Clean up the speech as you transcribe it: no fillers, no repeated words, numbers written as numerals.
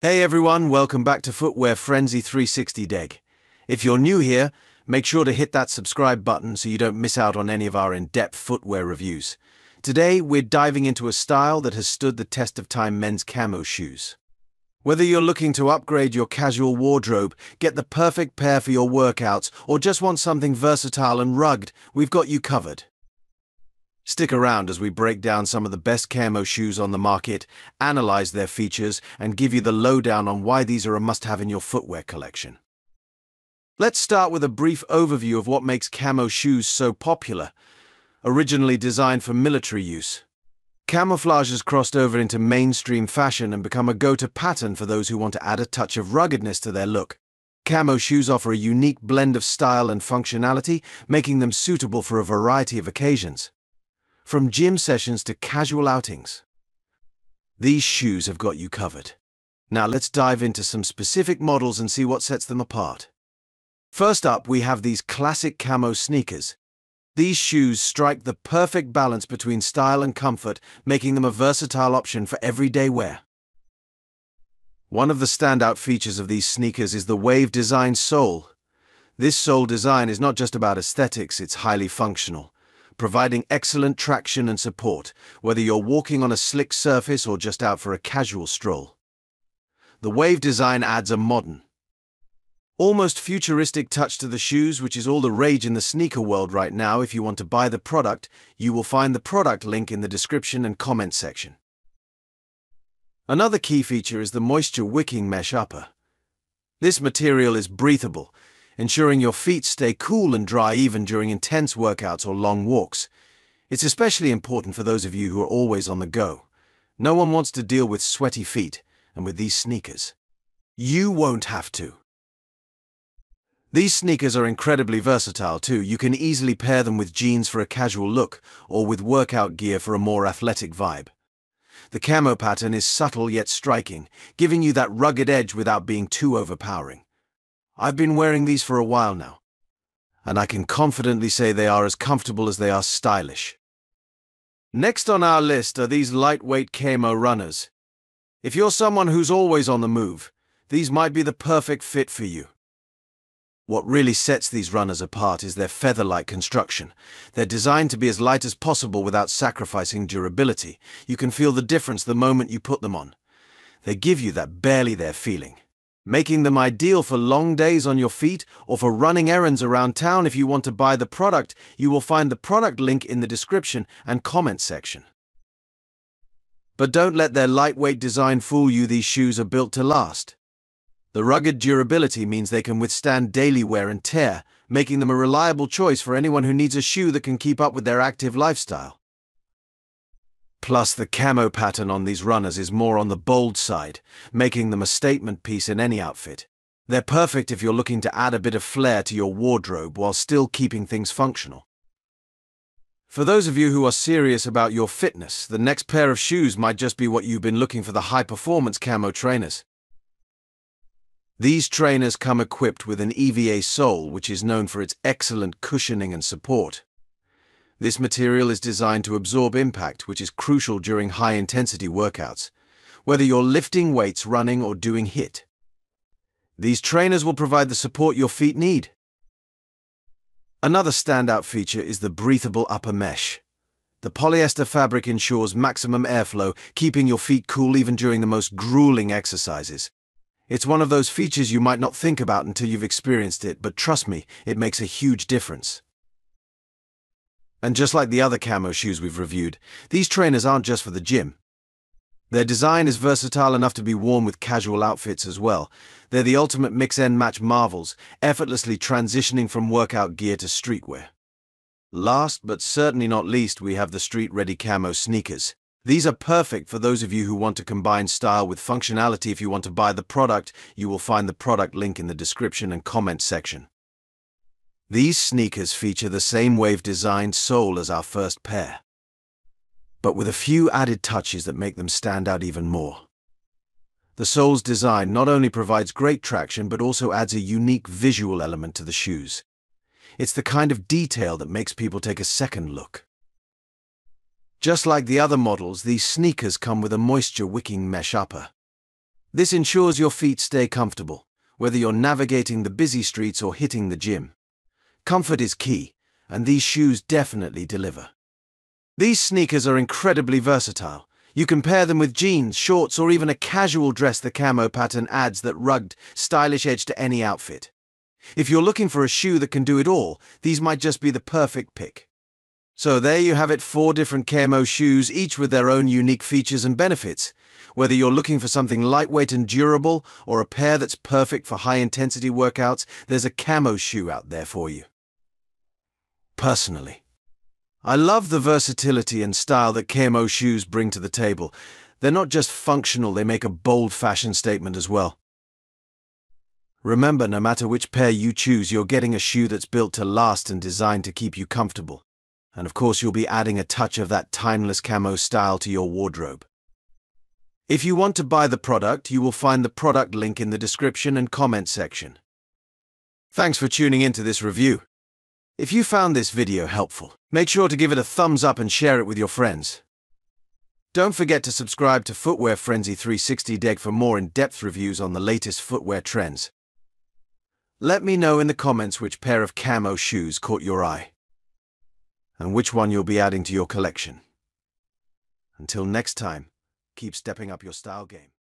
Hey everyone, welcome back to Footwear Frenzy 360 Deg. If you're new here, make sure to hit that subscribe button so you don't miss out on any of our in-depth footwear reviews. Today, we're diving into a style that has stood the test of time: men's camo shoes. Whether you're looking to upgrade your casual wardrobe, get the perfect pair for your workouts, or just want something versatile and rugged, we've got you covered. Stick around as we break down some of the best camo shoes on the market, analyze their features, and give you the lowdown on why these are a must-have in your footwear collection. Let's start with a brief overview of what makes camo shoes so popular. Originally designed for military use, camouflage has crossed over into mainstream fashion and become a go-to pattern for those who want to add a touch of ruggedness to their look. Camo shoes offer a unique blend of style and functionality, making them suitable for a variety of occasions. From gym sessions to casual outings, these shoes have got you covered. Now let's dive into some specific models and see what sets them apart. First up, we have these classic camo sneakers. These shoes strike the perfect balance between style and comfort, making them a versatile option for everyday wear. One of the standout features of these sneakers is the wave-designed sole. This sole design is not just about aesthetics, it's highly functional, providing excellent traction and support, whether you're walking on a slick surface or just out for a casual stroll. The wave design adds a modern, almost futuristic touch to the shoes, which is all the rage in the sneaker world right now. If you want to buy the product, you will find the product link in the description and comment section. Another key feature is the moisture-wicking mesh upper. This material is breathable, ensuring your feet stay cool and dry even during intense workouts or long walks. It's especially important for those of you who are always on the go. No one wants to deal with sweaty feet, and with these sneakers, you won't have to. These sneakers are incredibly versatile too. You can easily pair them with jeans for a casual look, or with workout gear for a more athletic vibe. The camo pattern is subtle yet striking, giving you that rugged edge without being too overpowering. I've been wearing these for a while now, and I can confidently say they are as comfortable as they are stylish. Next on our list are these lightweight camo runners. If you're someone who's always on the move, these might be the perfect fit for you. What really sets these runners apart is their feather-like construction. They're designed to be as light as possible without sacrificing durability. You can feel the difference the moment you put them on. They give you that barely there feeling, making them ideal for long days on your feet or for running errands around town. If you want to buy the product, you will find the product link in the description and comment section. But don't let their lightweight design fool you. These shoes are built to last. The rugged durability means they can withstand daily wear and tear, making them a reliable choice for anyone who needs a shoe that can keep up with their active lifestyle. Plus, the camo pattern on these runners is more on the bold side, making them a statement piece in any outfit. They're perfect if you're looking to add a bit of flair to your wardrobe while still keeping things functional. For those of you who are serious about your fitness, the next pair of shoes might just be what you've been looking for: the high-performance camo trainers. These trainers come equipped with an EVA sole, which is known for its excellent cushioning and support. This material is designed to absorb impact, which is crucial during high-intensity workouts, whether you're lifting weights, running, or doing HIIT. These trainers will provide the support your feet need. Another standout feature is the breathable upper mesh. The polyester fabric ensures maximum airflow, keeping your feet cool even during the most grueling exercises. It's one of those features you might not think about until you've experienced it, but trust me, it makes a huge difference. And just like the other camo shoes we've reviewed, these trainers aren't just for the gym. Their design is versatile enough to be worn with casual outfits as well. They're the ultimate mix-and-match marvels, effortlessly transitioning from workout gear to streetwear. Last but certainly not least, we have the street-ready camo sneakers. These are perfect for those of you who want to combine style with functionality. If you want to buy the product, you will find the product link in the description and comment section. These sneakers feature the same wave-designed sole as our first pair, but with a few added touches that make them stand out even more. The sole's design not only provides great traction, but also adds a unique visual element to the shoes. It's the kind of detail that makes people take a second look. Just like the other models, these sneakers come with a moisture-wicking mesh upper. This ensures your feet stay comfortable, whether you're navigating the busy streets or hitting the gym. Comfort is key, and these shoes definitely deliver. These sneakers are incredibly versatile. You can pair them with jeans, shorts, or even a casual dress. The camo pattern adds that rugged, stylish edge to any outfit. If you're looking for a shoe that can do it all, these might just be the perfect pick. So there you have it, 4 different camo shoes, each with their own unique features and benefits. Whether you're looking for something lightweight and durable, or a pair that's perfect for high-intensity workouts, there's a camo shoe out there for you. Personally, I love the versatility and style that camo shoes bring to the table. They're not just functional, they make a bold fashion statement as well. Remember, no matter which pair you choose, you're getting a shoe that's built to last and designed to keep you comfortable. And of course, you'll be adding a touch of that timeless camo style to your wardrobe. If you want to buy the product, you will find the product link in the description and comment section. Thanks for tuning into this review. If you found this video helpful, make sure to give it a thumbs up and share it with your friends. Don't forget to subscribe to Footwear Frenzy 360 Deg for more in-depth reviews on the latest footwear trends. Let me know in the comments which pair of camo shoes caught your eye and which one you'll be adding to your collection. Until next time, keep stepping up your style game.